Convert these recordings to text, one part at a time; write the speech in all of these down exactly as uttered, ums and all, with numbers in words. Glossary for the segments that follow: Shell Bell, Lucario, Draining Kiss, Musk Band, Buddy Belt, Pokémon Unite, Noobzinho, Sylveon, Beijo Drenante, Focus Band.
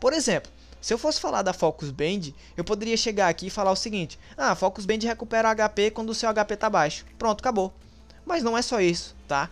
Por exemplo, se eu fosse falar da Focus Band, eu poderia chegar aqui e falar o seguinte: ah, Focus Band recupera H P quando o seu H P tá baixo. Pronto, acabou. Mas não é só isso, tá?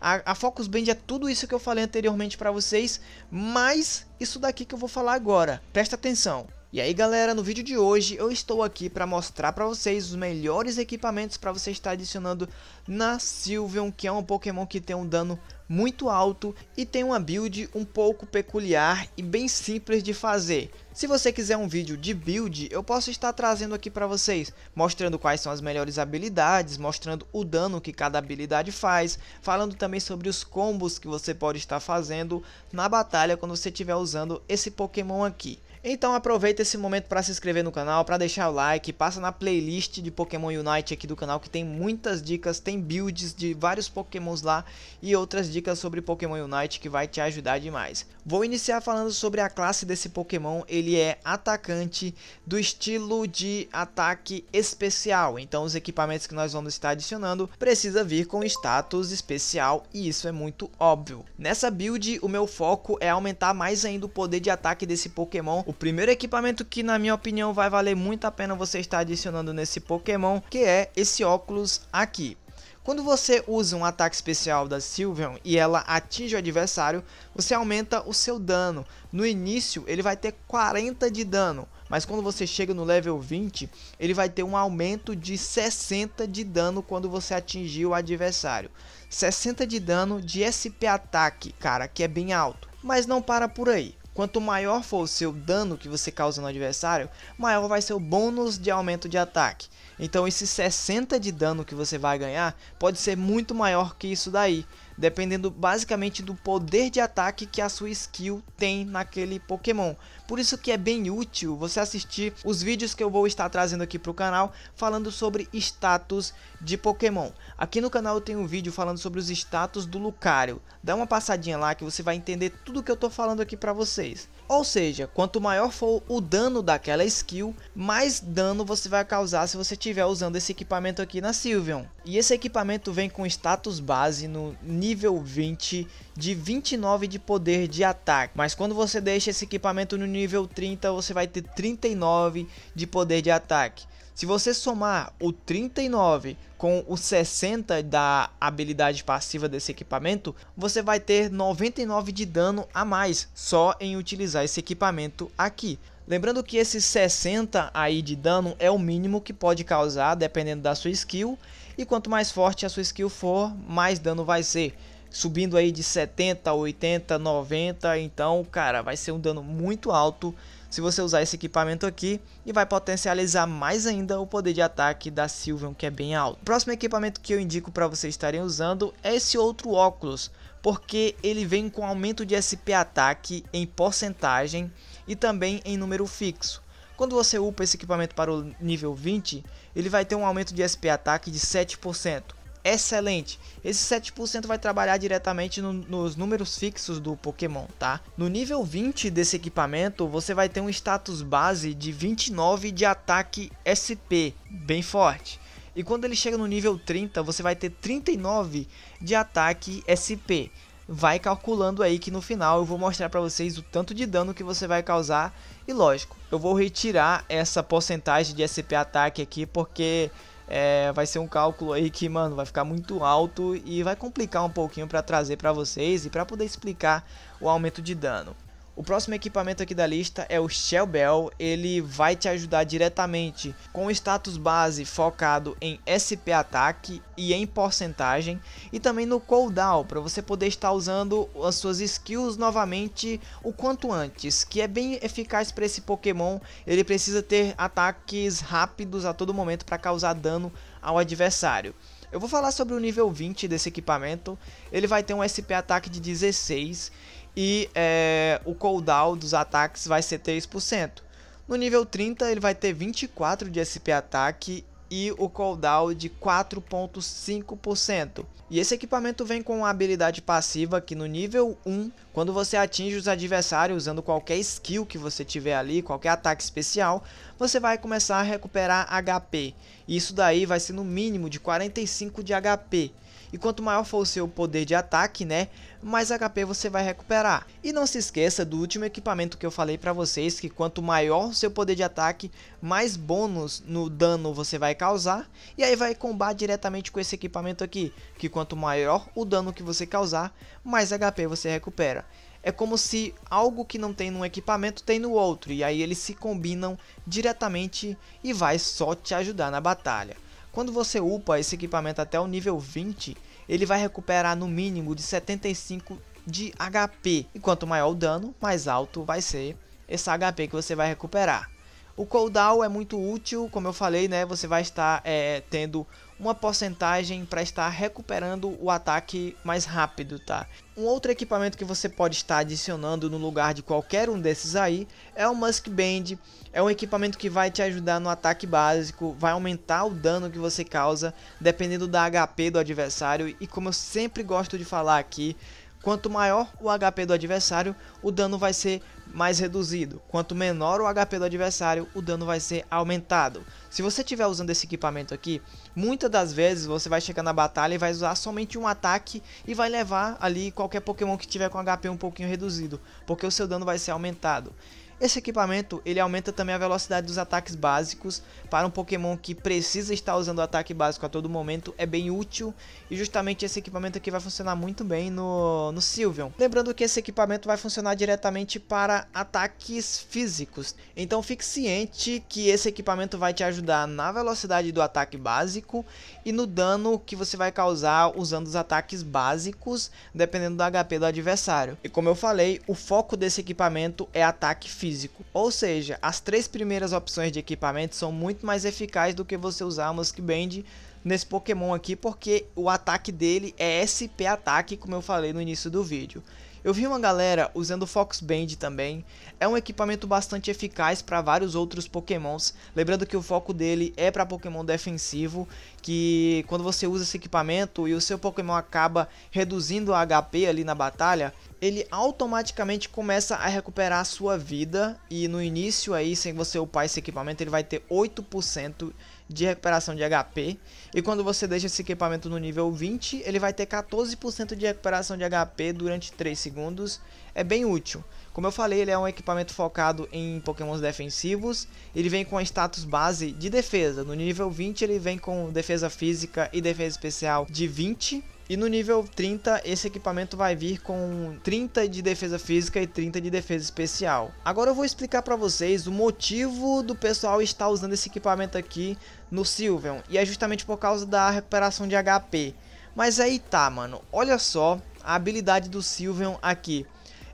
A, a Focus Band é tudo isso que eu falei anteriormente pra vocês, mais isso daqui que eu vou falar agora. Presta atenção. E aí galera, no vídeo de hoje eu estou aqui para mostrar para vocês os melhores equipamentos para você estar adicionando na Sylveon, que é um Pokémon que tem um dano muito alto e tem uma build um pouco peculiar e bem simples de fazer. Se você quiser um vídeo de build, eu posso estar trazendo aqui para vocês, mostrando quais são as melhores habilidades, mostrando o dano que cada habilidade faz, falando também sobre os combos que você pode estar fazendo na batalha quando você estiver usando esse Pokémon aqui. Então aproveita esse momento para se inscrever no canal, para deixar o like, passa na playlist de Pokémon Unite aqui do canal, que tem muitas dicas, tem builds de vários Pokémons lá e outras dicas sobre Pokémon Unite que vai te ajudar demais. Vou iniciar falando sobre a classe desse Pokémon. Ele é atacante, do estilo de ataque especial, então os equipamentos que nós vamos estar adicionando precisa vir com status especial e isso é muito óbvio. Nessa build o meu foco é aumentar mais ainda o poder de ataque desse Pokémon. O primeiro equipamento que, na minha opinião, vai valer muito a pena você estar adicionando nesse Pokémon, que é esse óculos aqui. Quando você usa um ataque especial da Sylveon e ela atinge o adversário, você aumenta o seu dano. No início ele vai ter quarenta de dano, mas quando você chega no level vinte, ele vai ter um aumento de sessenta de dano quando você atingir o adversário. sessenta de dano de S P ataque, cara, que é bem alto. Mas não para por aí. Quanto maior for o seu dano que você causa no adversário, maior vai ser o bônus de aumento de ataque. Então esses sessenta de dano que você vai ganhar pode ser muito maior que isso daí, dependendo basicamente do poder de ataque que a sua skill tem naquele Pokémon. Por isso que é bem útil você assistir os vídeos que eu vou estar trazendo aqui para o canal, falando sobre status de Pokémon. Aqui no canal eu tenho um vídeo falando sobre os status do Lucario. Dá uma passadinha lá que você vai entender tudo que eu tô falando aqui para vocês. Ou seja, quanto maior for o dano daquela skill, mais dano você vai causar se você estiver usando esse equipamento aqui na Sylveon. E esse equipamento vem com status base no nível nível vinte de vinte e nove de poder de ataque, mas quando você deixa esse equipamento no nível trinta, você vai ter trinta e nove de poder de ataque. Se você somar o trinta e nove com o sessenta da habilidade passiva desse equipamento, você vai ter noventa e nove de dano a mais só em utilizar esse equipamento aqui. Lembrando que esses sessenta aí de dano é o mínimo que pode causar dependendo da sua skill. E quanto mais forte a sua skill for, mais dano vai ser. Subindo aí de setenta, oitenta, noventa, então cara, vai ser um dano muito alto se você usar esse equipamento aqui, e vai potencializar mais ainda o poder de ataque da Sylveon, que é bem alto. O próximo equipamento que eu indico para vocês estarem usando é esse outro óculos, porque ele vem com aumento de S P ataque em porcentagem e também em número fixo. Quando você upa esse equipamento para o nível vinte, ele vai ter um aumento de S P ataque de sete por cento. Excelente! Esse sete por cento vai trabalhar diretamente no, nos números fixos do Pokémon, tá? No nível vinte desse equipamento, você vai ter um status base de vinte e nove de ataque S P, bem forte. E quando ele chega no nível trinta, você vai ter trinta e nove de ataque S P. Vai calculando aí que no final eu vou mostrar para vocês o tanto de dano que você vai causar. E lógico, eu vou retirar essa porcentagem de S P ataque aqui, porque... É, vai ser um cálculo aí que, mano, vai ficar muito alto e vai complicar um pouquinho para trazer para vocês e para poder explicar o aumento de dano. O próximo equipamento aqui da lista é o Shell Bell. Ele vai te ajudar diretamente com o status base focado em S P ataque e em porcentagem, e também no cooldown, para você poder estar usando as suas skills novamente o quanto antes, que é bem eficaz para esse Pokémon. Ele precisa ter ataques rápidos a todo momento para causar dano ao adversário. Eu vou falar sobre o nível vinte desse equipamento. Ele vai ter um S P ataque de dezesseis e é, o cooldown dos ataques vai ser três por cento. No nível trinta ele vai ter vinte e quatro de S P ataque e o cooldown de quatro vírgula cinco por cento. E esse equipamento vem com uma habilidade passiva que no nível um, quando você atinge os adversários usando qualquer skill que você tiver ali, qualquer ataque especial, você vai começar a recuperar H P. E isso daí vai ser no mínimo de quarenta e cinco de H P. E quanto maior for o seu poder de ataque, né, mais H P você vai recuperar. E não se esqueça do último equipamento que eu falei pra vocês, que quanto maior o seu poder de ataque, mais bônus no dano você vai causar. E aí vai combar diretamente com esse equipamento aqui, que quanto maior o dano que você causar, mais H P você recupera. É como se algo que não tem num equipamento tem no outro, e aí eles se combinam diretamente e vai só te ajudar na batalha. Quando você upa esse equipamento até o nível vinte, ele vai recuperar no mínimo de setenta e cinco de H P. E quanto maior o dano, mais alto vai ser esse H P que você vai recuperar. O cooldown é muito útil, como eu falei, né? Você vai estar é, tendo uma porcentagem para estar recuperando o ataque mais rápido, tá? Um outro equipamento que você pode estar adicionando no lugar de qualquer um desses aí é o Musk Band. É um equipamento que vai te ajudar no ataque básico, vai aumentar o dano que você causa, dependendo da H P do adversário. E como eu sempre gosto de falar aqui, quanto maior o H P do adversário, o dano vai ser mais reduzido. Quanto menor o H P do adversário, o dano vai ser aumentado. Se você estiver usando esse equipamento aqui, muitas das vezes você vai chegar na batalha e vai usar somente um ataque e vai levar ali qualquer Pokémon que tiver com H P um pouquinho reduzido, porque o seu dano vai ser aumentado. Esse equipamento, ele aumenta também a velocidade dos ataques básicos. Para um Pokémon que precisa estar usando o ataque básico a todo momento, é bem útil. E justamente esse equipamento aqui vai funcionar muito bem no, no Sylveon. Lembrando que esse equipamento vai funcionar diretamente para ataques físicos. Então fique ciente que esse equipamento vai te ajudar na velocidade do ataque básico e no dano que você vai causar usando os ataques básicos, dependendo do H P do adversário. E como eu falei, o foco desse equipamento é ataque físico. Físico. Ou seja, as três primeiras opções de equipamento são muito mais eficazes do que você usar a Musk Band nesse Pokémon aqui, porque o ataque dele é S P ataque, como eu falei no início do vídeo. Eu vi uma galera usando o Focus Band também. É um equipamento bastante eficaz para vários outros Pokémons. Lembrando que o foco dele é para Pokémon defensivo, que quando você usa esse equipamento e o seu Pokémon acaba reduzindo o H P ali na batalha, ele automaticamente começa a recuperar a sua vida. E no início aí, sem você upar esse equipamento, ele vai ter oito por cento de recuperação de H P. E quando você deixa esse equipamento no nível vinte, ele vai ter quatorze por cento de recuperação de H P durante três segundos. É bem útil. Como eu falei, ele é um equipamento focado em Pokémons defensivos. Ele vem com a status base de defesa. No nível vinte ele vem com defesa física e defesa especial de vinte. E no nível trinta, esse equipamento vai vir com trinta de defesa física e trinta de defesa especial. Agora eu vou explicar pra vocês o motivo do pessoal estar usando esse equipamento aqui no Sylveon. E é justamente por causa da recuperação de H P. Mas aí tá, mano. Olha só a habilidade do Sylveon aqui.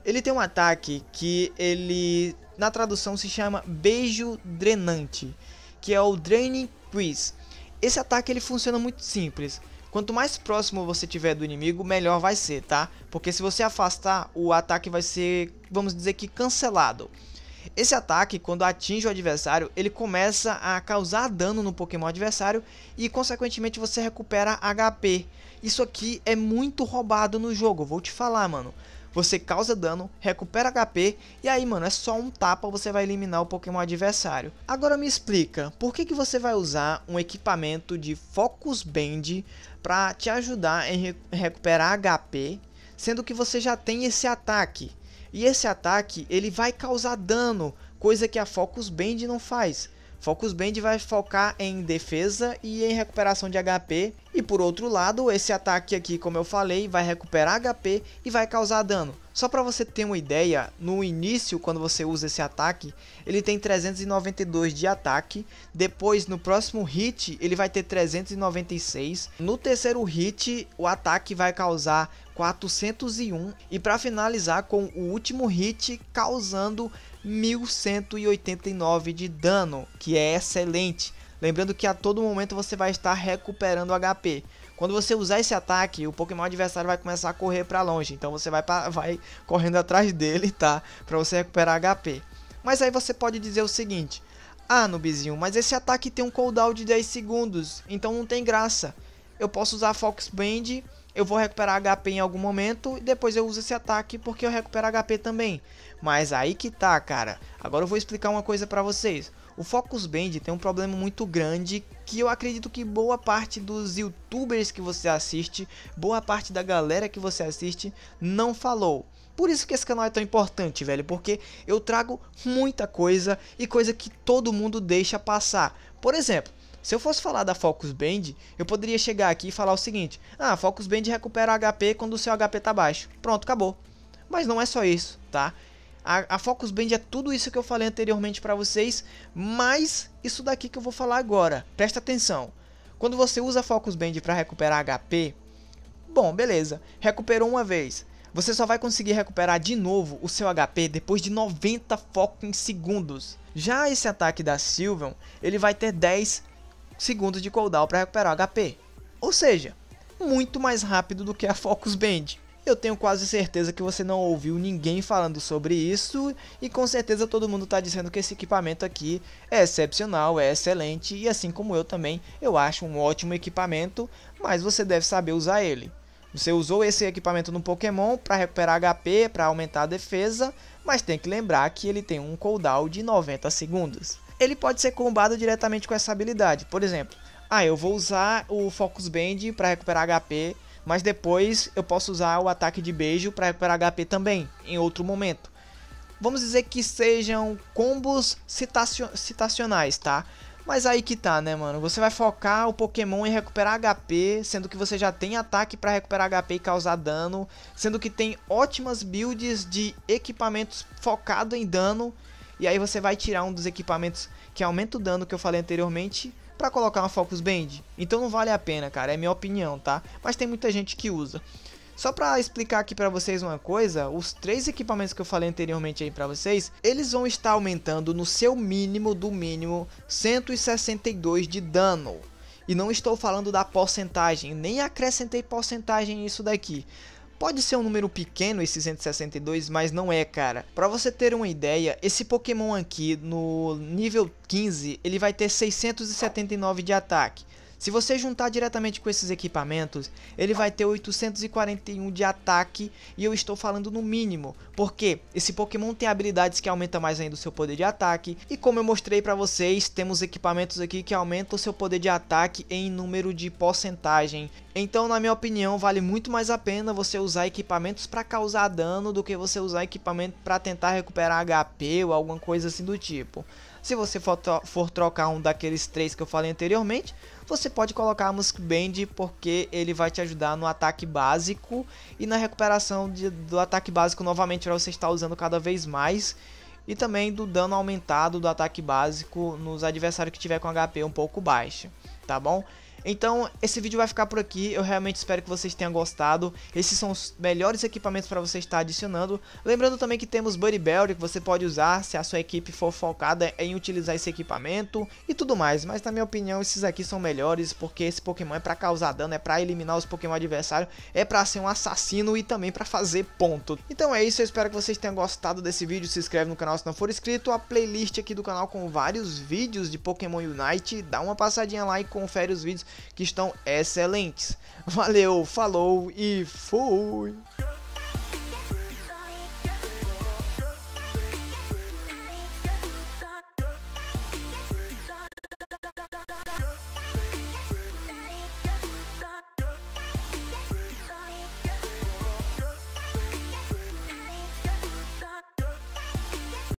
Ele tem um ataque que ele, na tradução, se chama Beijo Drenante, que é o Draining Kiss. Esse ataque ele funciona muito simples. Quanto mais próximo você tiver do inimigo, melhor vai ser, tá? Porque se você afastar, o ataque vai ser, vamos dizer que, cancelado. Esse ataque, quando atinge o adversário, ele começa a causar dano no Pokémon adversário e, consequentemente, você recupera H P. Isso aqui é muito roubado no jogo, vou te falar, mano. Você causa dano, recupera H P e aí, mano, é só um tapa, você vai eliminar o Pokémon adversário. Agora me explica, por que que você vai usar um equipamento de Focus Band pra te ajudar em recuperar H P, sendo que você já tem esse ataque? E esse ataque, ele vai causar dano, coisa que a Focus Band não faz. Focus Band vai focar em defesa e em recuperação de H P. E por outro lado, esse ataque aqui, como eu falei, vai recuperar H P e vai causar dano. Só para você ter uma ideia, no início, quando você usa esse ataque, ele tem trezentos e noventa e dois de ataque. Depois, no próximo hit, ele vai ter trezentos e noventa e seis. No terceiro hit, o ataque vai causar quatrocentos e um. E para finalizar com o último hit, causando mil cento e oitenta e nove de dano, que é excelente. Lembrando que a todo momento você vai estar recuperando H P. Quando você usar esse ataque, o Pokémon adversário vai começar a correr para longe, então você vai, pra, vai correndo atrás dele, tá? Para você recuperar H P. Mas aí você pode dizer o seguinte: ah, Noobzinho, mas esse ataque tem um cooldown de dez segundos, então não tem graça. Eu posso usar Focus Band, eu vou recuperar H P em algum momento e depois eu uso esse ataque porque eu recupero H P também. Mas aí que tá, cara. Agora eu vou explicar uma coisa pra vocês. O Focus Band tem um problema muito grande que eu acredito que boa parte dos youtubers que você assiste, boa parte da galera que você assiste não falou. Por isso que esse canal é tão importante, velho, porque eu trago muita coisa e coisa que todo mundo deixa passar. Por exemplo, se eu fosse falar da Focus Band, eu poderia chegar aqui e falar o seguinte: ah, Focus Band recupera H P quando o seu H P tá baixo. Pronto, acabou. Mas não é só isso, tá? A, a Focus Band é tudo isso que eu falei anteriormente pra vocês, mas isso daqui que eu vou falar agora. Presta atenção. Quando você usa a Focus Band pra recuperar H P, bom, beleza, recuperou uma vez. Você só vai conseguir recuperar de novo o seu H P depois de noventa fucking segundos. Já esse ataque da Sylveon, ele vai ter dez segundos de cooldown para recuperar o H P, ou seja, muito mais rápido do que a Focus Band. Eu tenho quase certeza que você não ouviu ninguém falando sobre isso e com certeza todo mundo está dizendo que esse equipamento aqui é excepcional, é excelente, e assim como eu também, eu acho um ótimo equipamento, mas você deve saber usar ele. Você usou esse equipamento no Pokémon para recuperar H P, para aumentar a defesa, mas tem que lembrar que ele tem um cooldown de noventa segundos. Ele pode ser combado diretamente com essa habilidade. Por exemplo, ah, eu vou usar o Focus Band para recuperar H P, mas depois eu posso usar o ataque de beijo para recuperar H P também, em outro momento. Vamos dizer que sejam combos citacio citacionais, tá? Mas aí que tá, né, mano? Você vai focar o Pokémon em recuperar H P, sendo que você já tem ataque para recuperar H P e causar dano, sendo que tem ótimas builds de equipamentos focado em dano. E aí você vai tirar um dos equipamentos que aumenta o dano que eu falei anteriormente pra colocar uma Focus Band. Então não vale a pena, cara, é minha opinião, tá? Mas tem muita gente que usa. Só pra explicar aqui pra vocês uma coisa, os três equipamentos que eu falei anteriormente aí pra vocês, eles vão estar aumentando no seu mínimo do mínimo cento e sessenta e dois de dano. E não estou falando da porcentagem, nem acrescentei porcentagem nisso daqui. Pode ser um número pequeno esse cento e sessenta e dois, mas não é, cara. Pra você ter uma ideia, esse Pokémon aqui no nível quinze, ele vai ter seiscentos e setenta e nove de ataque. Se você juntar diretamente com esses equipamentos, ele vai ter oitocentos e quarenta e um de ataque, e eu estou falando no mínimo, porque esse Pokémon tem habilidades que aumentam mais ainda o seu poder de ataque, e como eu mostrei pra vocês, temos equipamentos aqui que aumentam o seu poder de ataque em número de porcentagem. Então, na minha opinião, vale muito mais a pena você usar equipamentos pra causar dano do que você usar equipamento pra tentar recuperar H P ou alguma coisa assim do tipo. Se você for, for trocar um daqueles três que eu falei anteriormente, você pode colocar a Musk Band, porque ele vai te ajudar no ataque básico e na recuperação de, do ataque básico novamente, para você estar usando cada vez mais, e também do dano aumentado do ataque básico nos adversários que tiver com H P um pouco baixo, tá bom? Então esse vídeo vai ficar por aqui, eu realmente espero que vocês tenham gostado. Esses são os melhores equipamentos para você estar adicionando. Lembrando também que temos Buddy Belt, que você pode usar se a sua equipe for focada em utilizar esse equipamento e tudo mais. Mas na minha opinião esses aqui são melhores, porque esse Pokémon é para causar dano, é para eliminar os Pokémon adversários, é para ser um assassino e também para fazer ponto. Então é isso, eu espero que vocês tenham gostado desse vídeo. Se inscreve no canal se não for inscrito, a playlist aqui do canal com vários vídeos de Pokémon Unite. Dá uma passadinha lá e confere os vídeos que estão excelentes. Valeu, falou e fui!